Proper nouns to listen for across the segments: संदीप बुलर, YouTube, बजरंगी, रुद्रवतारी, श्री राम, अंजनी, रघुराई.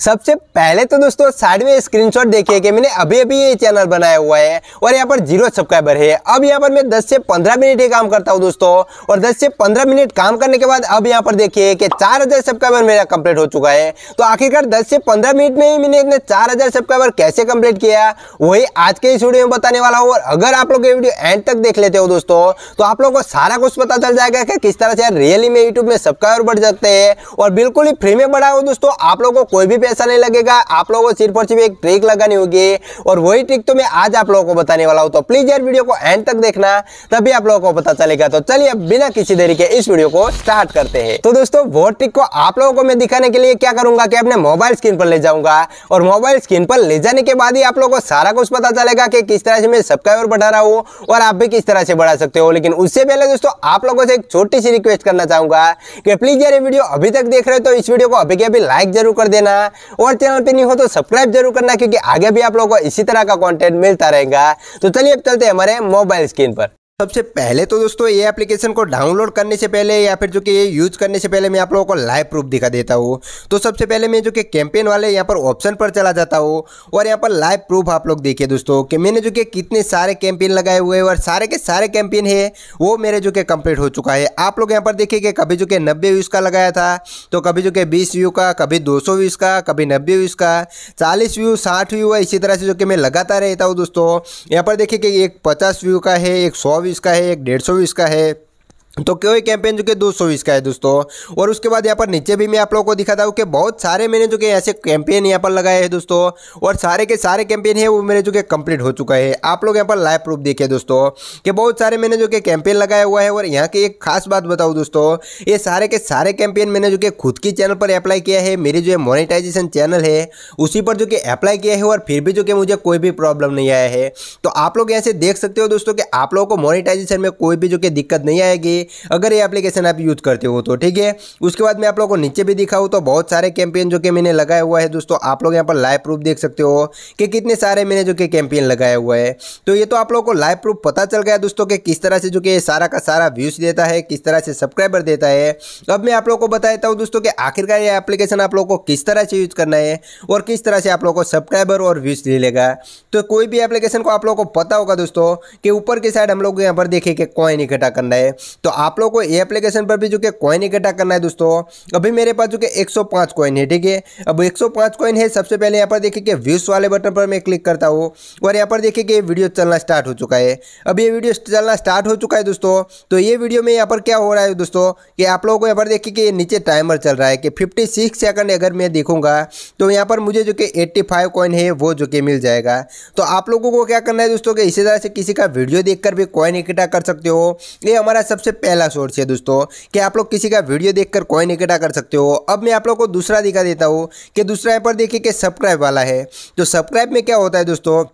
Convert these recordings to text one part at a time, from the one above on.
सबसे पहले तो दोस्तों साइड में स्क्रीनशॉट देखिए कि मैंने अभी अभी ये चैनल बनाया हुआ है और यहाँ पर 0 सब्सक्राइबर है। अब यहाँ पर मैं 10 से 15 मिनट ही काम करता हूँ दोस्तों, और 10 से 15 मिनट काम करने के बाद अब यहाँ पर देखिए कि 4000 सब्सक्राइबर मेरा कंप्लीट हो चुका है। तो आखिरकार 10 से 15 मिनट में ही मैंने इतने 4000 सब्सक्राइबर कैसे कंप्लीट किया, वही आज के इस वीडियो में बताने वाला हूँ। और अगर आप लोग ये वीडियो एंड तक देख लेते हो दोस्तों तो आप लोगों को सारा कुछ पता चल जाएगा कि किस तरह से रियली में यूट्यूब में सब्सक्राइबर बढ़ सकते हैं, और बिल्कुल ही फ्री में बढ़ाओ दोस्तों। आप लोगों को कोई भी पैसा नहीं लगेगा, आप लोगों को सिर्फ और सिर्फ एक ट्रिक लगानी होगी, और वही ट्रिक तो मैं आज आप लोगों को बताने वाला हूं। तो प्लीज यार वीडियो को एंड तक देखना, तभी आप लोगों को पता चलेगा। तो चलिए अब बिना किसी देरी के इस वीडियो को स्टार्ट करते हैं। तो दोस्तों वो ट्रिक को आप लोगों को मैं दिखाने के लिए क्या करूंगा कि अपने मोबाइल स्क्रीन पर ले जाऊंगा, और मोबाइल स्क्रीन पर ले जाने के बाद ही आप लोगों को सारा कुछ पता चलेगा कि किस तरह से मैं सब्सक्राइबर बढ़ा रहा हूँ और आप भी किस तरह से बढ़ा सकते हो। लेकिन उससे पहले दोस्तों आप लोगों से एक छोटी सी रिक्वेस्ट करना चाहूंगा कि प्लीज यार ये वीडियो अभी तक देख रहे हो तो इस वीडियो को अभी के अभी लाइक जरूर कर देना, और चैनल पे नहीं हो तो सब्सक्राइब जरूर करना, क्योंकि आगे भी आप लोगों को इसी तरह का कंटेंट मिलता रहेगा। तो चलिए अब चलते हैं हमारे मोबाइल स्क्रीन पर। सबसे पहले तो दोस्तों ये एप्लीकेशन को डाउनलोड करने से पहले या फिर जो कि ये यूज करने से पहले मैं आप लोगों को लाइव प्रूफ दिखा देता हूँ। तो सबसे पहले मैं जो कि कैंपेन वाले यहाँ पर ऑप्शन पर चला जाता हूँ, और यहाँ पर लाइव प्रूफ आप लोग देखिए दोस्तों कि मैंने जो कि कितने सारे कैंपेन लगाए हुए हैं, और सारे के सारे कैंपेन है वो मेरे जो कि कंप्लीट हो चुका है। आप लोग यहाँ पर देखिए कि कभी जो कि 90 व्यूज़ का लगाया था, तो कभी जो कि 20 व्यू का, कभी 200 व्यूज़ का, कभी 90 व्यूज़ का, 40 व्यू, 60 व्यू है। इसी तरह से जो कि मैं लगातार रहता हूँ दोस्तों। यहाँ पर देखिए कि एक 50 व्यू का है, एक 100 इसका है, एक 150 भी इसका है, तो कोई कैंपेन जो कि 200 इसका है दोस्तों। और उसके बाद यहाँ पर नीचे भी मैं आप लोगों को दिखाता हूँ कि बहुत सारे मैंने जो कि ऐसे कैंपेन यहाँ पर लगाए हैं दोस्तों, और सारे के सारे कैंपेन है वो मेरे जो कि कंप्लीट हो चुका है। आप लोग यहाँ पर लाइव प्रूफ देखिए दोस्तों कि बहुत सारे मैंने जो कि कैंपेन लगाया हुआ है। और यहाँ की एक खास बात बताऊँ दोस्तों, ये सारे के सारे कैंपेन मैंने जो कि खुद की चैनल पर अप्लाई किया है, मेरी जो है मोनिटाइजेशन चैनल है उसी पर जो कि अप्लाई किया है, और फिर भी जो कि मुझे कोई भी प्रॉब्लम नहीं आया है। तो आप लोग यहाँ से देख सकते हो दोस्तों कि आप लोगों को मोनिटाइजेशन में कोई भी जो कि दिक्कत नहीं आएगी अगर ये एप्लीकेशन आप यूज करते हो तो, ठीक है। उसके बाद मैं आप लोगों को नीचे भी दिखाऊँ तो बहुत सारे कैंपेन जो कि मैंने लगाया हुआ है दोस्तों। आप लोग यहाँ पर लाइव प्रूफ देख सकते हो कि कितने सारे मैंने जो कि कैंपेन लगाया हुआ है। तो ये तो आप लोगों को लाइव प्रूफ पता चल गया दोस्तों कि किस तरह से जो कि सारा का सारा व्यूज देता है, किस तरह से सब्सक्राइबर देता है। अब मैं आप लोग को बता देता हूँ दोस्तों कि आखिरकार ये एप्लीकेशन आप लोगों को किस तरह से यूज करना है और किस तरह से आप लोगों को सब्सक्राइबर और व्यूज मिलेगा। तो कोई भी एप्लीकेशन को आप लोगों को पता होगा दोस्तों कि ऊपर की साइड हम लोग यहाँ पर देखें कि कॉइन इकट्ठा करना है, तो आप लोगों को ये एप्लीकेशन पर भी जो कि कॉइन इकट्ठा करना है दोस्तों। अभी मेरे पास जो कि 105 कॉइन है, ठीक है। अब 105 कॉइन है। सबसे पहले यहाँ पर देखिए कि व्यूज वाले बटन पर मैं क्लिक करता हूँ, और यहाँ पर देखिए कि ये वीडियो चलना स्टार्ट हो चुका है। अब ये वीडियो चलना स्टार्ट हो चुका है दोस्तों। तो ये वीडियो में यहाँ पर क्या हो रहा है दोस्तों कि आप लोगों को यहाँ पर देखिए कि नीचे टाइमर चल रहा है कि 56 सेकंड अगर मैं देखूंगा तो यहाँ पर मुझे जो कि 85 कॉइन है वो जो कि मिल जाएगा। तो आप लोगों को क्या करना है दोस्तों कि इसी तरह से किसी का वीडियो देखकर भी कॉइन इकट्ठा कर सकते हो। ये हमारा सबसे पहला सोर्स है दोस्तों कि आप लोग किसी का वीडियो देखकर कॉइन इकट्ठा कर सकते हो। अब मैं आप लोगों को दूसरा दिखा देता हूँ कि दूसरा यहाँ पर देखिए कि सब्सक्राइब वाला है। तो सब्सक्राइब में क्या होता है दोस्तों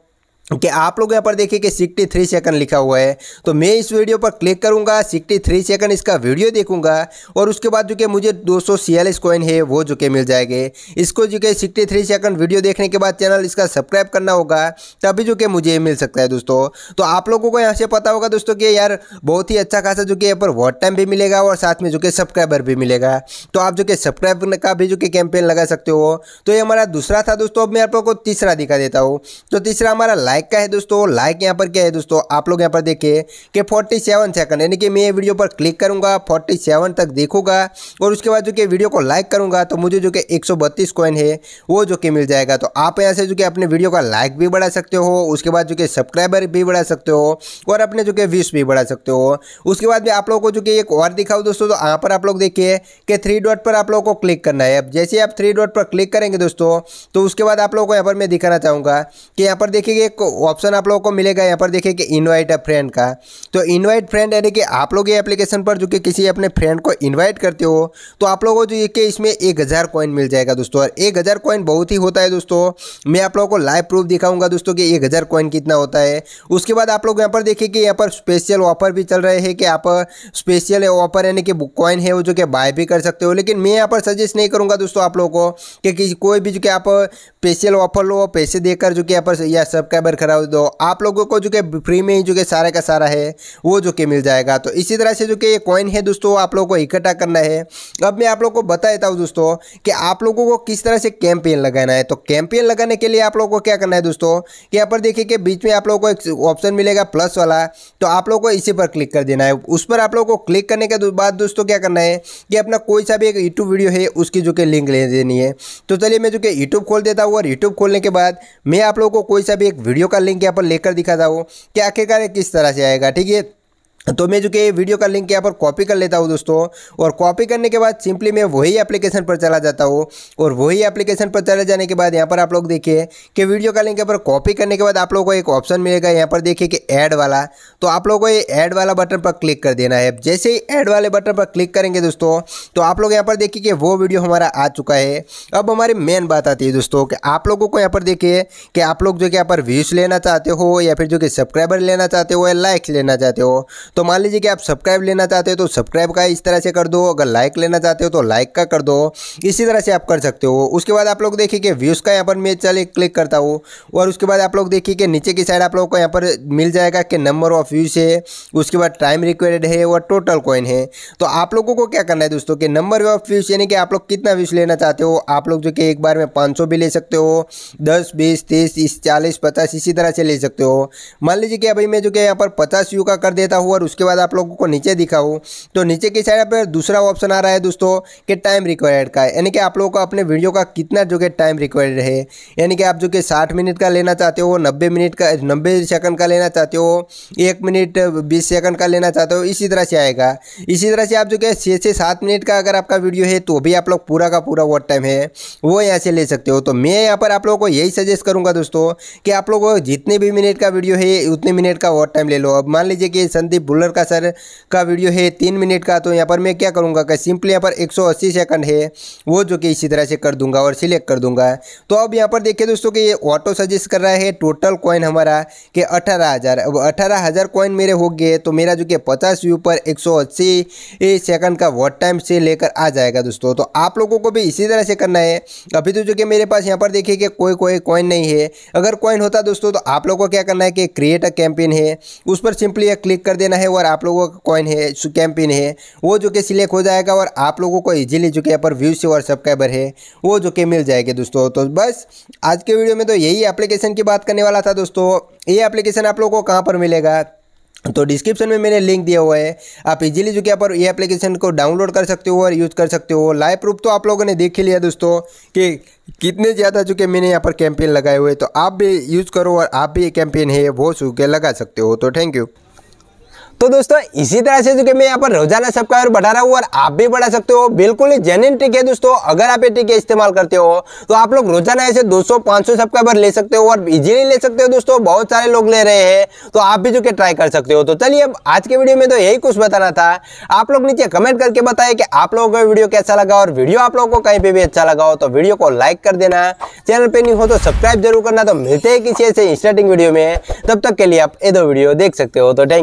कि आप लोग यहाँ पर देखिए कि 63 सेकंड लिखा हुआ है। तो मैं इस वीडियो पर क्लिक करूँगा, 63 सेकंड इसका वीडियो देखूँगा, और उसके बाद जो कि मुझे 246 कॉइन है वो जो कि मिल जाएंगे। इसको जो कि 63 सेकंड वीडियो देखने के बाद चैनल इसका सब्सक्राइब करना होगा, तभी जो कि मुझे मिल सकता है दोस्तों। तो आप लोगों को यहाँ से पता होगा दोस्तों कि यार बहुत ही अच्छा खासा जो कि यहाँ पर वॉच टाइम भी मिलेगा और साथ में जो कि सब्सक्राइबर भी मिलेगा। तो आप जो कि सब्सक्राइब का भी जो कि कैंपेन लगा सकते हो। तो ये हमारा दूसरा था दोस्तों। अब मैं आप लोगों को तीसरा दिखा देता हूँ। तो तीसरा हमारा लाइक का है दोस्तों। लाइक यहाँ पर क्या है दोस्तों, आप लोग यहाँ पर देखिए कि 47 सेकंड यानी कि मैं ये वीडियो पर क्लिक करूँगा, 47 तक देखूंगा, और उसके बाद जो कि वीडियो को लाइक करूँगा तो मुझे जो कि 132 कॉइन है वो जो कि मिल जाएगा। तो आप यहाँ से जो कि अपने वीडियो का लाइक भी बढ़ा सकते हो, उसके बाद जो कि सब्सक्राइबर भी बढ़ा सकते हो, और अपने जो कि व्यूज भी बढ़ा सकते हो। उसके बाद मैं आप लोगों को जो कि एक और दिखाऊँ दोस्तों। तो यहाँ पर आप लोग देखिए कि 3 डॉट पर आप लोगों को क्लिक करना है। अब जैसे आप 3 डॉट पर क्लिक करेंगे दोस्तों तो उसके बाद आप लोगों को यहाँ पर मैं दिखाना चाहूँगा कि यहाँ पर देखिए ऑप्शन आप लोगों को मिलेगा। यहाँ पर देखिए कि इनवाइट अ फ्रेंड का। तो इनवाइट फ्रेंड यानी कि आप लोग ये एप्लीकेशन पर जो कि किसी अपने फ्रेंड को इनवाइट करते हो तो आप लोगों को जो कि इसमें 1000 कॉइन मिल जाएगा दोस्तों। और 1000 कॉइन बहुत ही होता है दोस्तों। मैं आप लोगों को लाइव प्रूफ दिखाऊंगा दोस्तों कि 1000 कॉइन कितना होता है। उसके बाद आप लोग यहाँ पर देखिए कि यहाँ पर स्पेशल ऑफर भी चल रहे हैं कि आप स्पेशल ऑफर यानी कि कॉइन है वो जो कि बाय भी कर सकते हो। लेकिन मैं यहाँ पर सजेस्ट नहीं करूँगा दोस्तों आप लोगों को कि कोई भी जो कि आप स्पेशल ऑफर लो, पैसे देकर जो कि यहाँ पर सब्सक्राइबर पर खराब दो आप लोगों को जो कि फ्री में ही जो कि सारा का सारा है वो जो कि मिल जाएगा। तो इसी तरह से जो कि ये कॉइन है दोस्तों आप लोगों को इकट्ठा करना है। अब मैं आप लोगों को बता देता हूँ दोस्तों कि आप लोगों को किस तरह से कैंपेन लगाना है। तो कैंपेन लगाने के लिए आप लोगों को क्या करना है दोस्तों, यहाँ पर देखिए कि बीच में आप लोगों को एक ऑप्शन मिलेगा प्लस वाला, तो आप लोगों को इसी पर क्लिक कर देना है। उस पर आप लोगों को क्लिक करने के बाद दोस्तों क्या करना है कि अपना कोई सा भी एक यूट्यूब वीडियो है उसकी जो कि लिंक ले देनी है। तो चलिए मैं जो कि यूट्यूब खोल देता हूँ और यूट्यूब खोलने के बाद मैं आप लोगों को कोई सा भी एक वीडियो का लिंक यहाँ पर लेकर दिखाता हूँ कि आखिरकार किस तरह से आएगा। ठीक है, तो मैं जो कि वीडियो का लिंक यहाँ पर कॉपी कर लेता हूँ दोस्तों, और कॉपी करने के बाद सिंपली मैं वही एप्लीकेशन पर चला जाता हूँ, और वही एप्लीकेशन पर चले जाने के बाद यहाँ पर आप लोग देखिए कि वीडियो का लिंक यहाँ पर कॉपी करने के बाद आप लोगों को एक ऑप्शन मिलेगा यहाँ पर देखिए कि ऐड वाला। तो आप लोगों को ये ऐड वाला बटन पर क्लिक कर देना है। जैसे ही ऐड वाले बटन पर क्लिक करेंगे दोस्तों तो आप लोग यहाँ पर देखिए कि वो वीडियो हमारा आ चुका है। अब हमारी मेन बात आती है दोस्तों कि आप लोगों को यहाँ पर देखिए कि आप लोग जो कि यहाँ पर व्यूज़ लेना चाहते हो या फिर जो कि सब्सक्राइबर लेना चाहते हो या लाइक्स लेना चाहते हो। तो मान लीजिए कि आप सब्सक्राइब लेना चाहते हो तो सब्सक्राइब का इस तरह से कर दो, अगर लाइक लेना चाहते हो तो लाइक का कर दो, इसी तरह से आप कर सकते हो। उसके बाद आप लोग देखिए कि व्यूज़ का यहाँ पर मैं चले क्लिक करता हूँ, और उसके बाद आप लोग देखिए कि नीचे की साइड आप लोगों को यहाँ पर मिल जाएगा कि नंबर ऑफ व्यूज़ है, उसके बाद टाइम रिक्वायर्ड है और टोटल कॉइन है। तो आप लोगों को क्या करना है दोस्तों कि नंबर ऑफ व्यूज़ यानी कि आप लोग कितना व्यूज़ लेना चाहते हो। आप लोग जो कि एक बार में 500 भी ले सकते हो, 10, 20, 30, 40, 50 इसी तरह से ले सकते हो। मान लीजिए कि अभी मैं जो कि यहाँ पर 50 व्यू का कर देता हूँ, और उसके बाद आप लोगों को नीचे दिखाऊं तो नीचे की साइड पर दूसरा ऑप्शन आ रहा है दोस्तों कि टाइम रिक्वायर्ड का, यानी कि आप लोगों को अपने वीडियो का कितना जो कि टाइम रिक्वायर्ड है, यानी कि आप जो कि 60 मिनट का लेना चाहते हो, 90 सेकंड का लेना चाहते हो, 1 मिनट 20 सेकंड का लेना चाहते हो, इसी तरह से आएगा। इसी तरह से आप जो कि 6 से 7 मिनट का अगर आपका वीडियो है तो भी आप लोग पूरा का पूरा वॉच टाइम है वो यहाँ से ले सकते हो। तो मैं यहाँ पर आप लोगों को यही सजेस्ट करूँगा दोस्तों कि आप लोग जितने भी मिनट का वीडियो है उतने मिनट का वॉच टाइम ले लो। अब मान लीजिए कि संदीप बुलर का सर का वीडियो है 3 मिनट का, तो यहाँ पर मैं क्या करूँगा कि सिंपली यहाँ पर 180 सेकंड है वो जो कि इसी तरह से कर दूंगा और सिलेक्ट कर दूंगा। तो अब यहाँ पर देखिए दोस्तों कि ये ऑटो सजेस्ट कर रहा है टोटल कॉइन हमारा कि 18,000। अब 18,000 कॉइन मेरे हो गए, तो मेरा जो कि 50 व्यू पर 180 सेकंड का वॉच टाइम से लेकर आ जाएगा दोस्तों। तो आप लोगों को भी इसी तरह से करना है। अभी तो जो कि मेरे पास यहाँ पर देखिए कि कोई कॉइन नहीं है। अगर कॉइन होता दोस्तों तो आप लोगों को क्या करना है कि क्रिएट अ कैंपेन है उस पर सिंपली यह क्लिक कर देना है, और आप लोगों का कॉइन है कैंपेन है वो जो कि सिलेक्ट हो जाएगा, और आप लोगों को इजीली जो कि यहाँ पर व्यूज और सब्सक्राइबर है वो जो कि मिल जाएंगे दोस्तों। तो बस आज के वीडियो में तो यही एप्लीकेशन की बात करने वाला था दोस्तों। ये एप्लीकेशन आप लोगों को कहाँ पर मिलेगा तो डिस्क्रिप्शन में मैंने लिंक दिया हुआ है, आप इजीली जो कि यहाँ पर ये एप्लीकेशन को डाउनलोड कर सकते हो और यूज़ कर सकते हो। लाइव प्रूफ तो आप लोगों ने देख ही लिया दोस्तों कि कितने ज़्यादा जो कि मैंने यहाँ पर कैंपेन लगाए हुए, तो आप भी यूज़ करो और आप भी ये कैंपेन है वो सूख के लगा सकते हो। तो थैंक यू। तो दोस्तों इसी तरह से जो कि मैं यहाँ पर रोजाना सब्सक्राइबर बढ़ा रहा हूँ और आप भी बढ़ा सकते हो। बिल्कुल ही जेन्युइन ट्रिक है दोस्तों। अगर आप ये ट्रिक इस्तेमाल करते हो तो आप लोग रोजाना ऐसे 200-500 सब्सक्राइबर ले सकते हो और इजीली ले सकते हो दोस्तों। बहुत सारे लोग ले रहे हैं तो आप भी जो कि ट्राई कर सकते हो। तो चलिए अब आज के वीडियो में तो यही कुछ बताना था। आप लोग नीचे कमेंट करके बताए कि आप लोगों को वीडियो कैसा लगा, और वीडियो आप लोगों को कहीं पर भी अच्छा लगा हो तो वीडियो को लाइक कर देना, चैनल पर नहीं हो तो सब्सक्राइब जरूर करना। तो मिलते हैं किसी ऐसे इंटरेस्टिंग वीडियो में, तब तक के लिए आप ये 2 वीडियो देख सकते हो। तो थैंक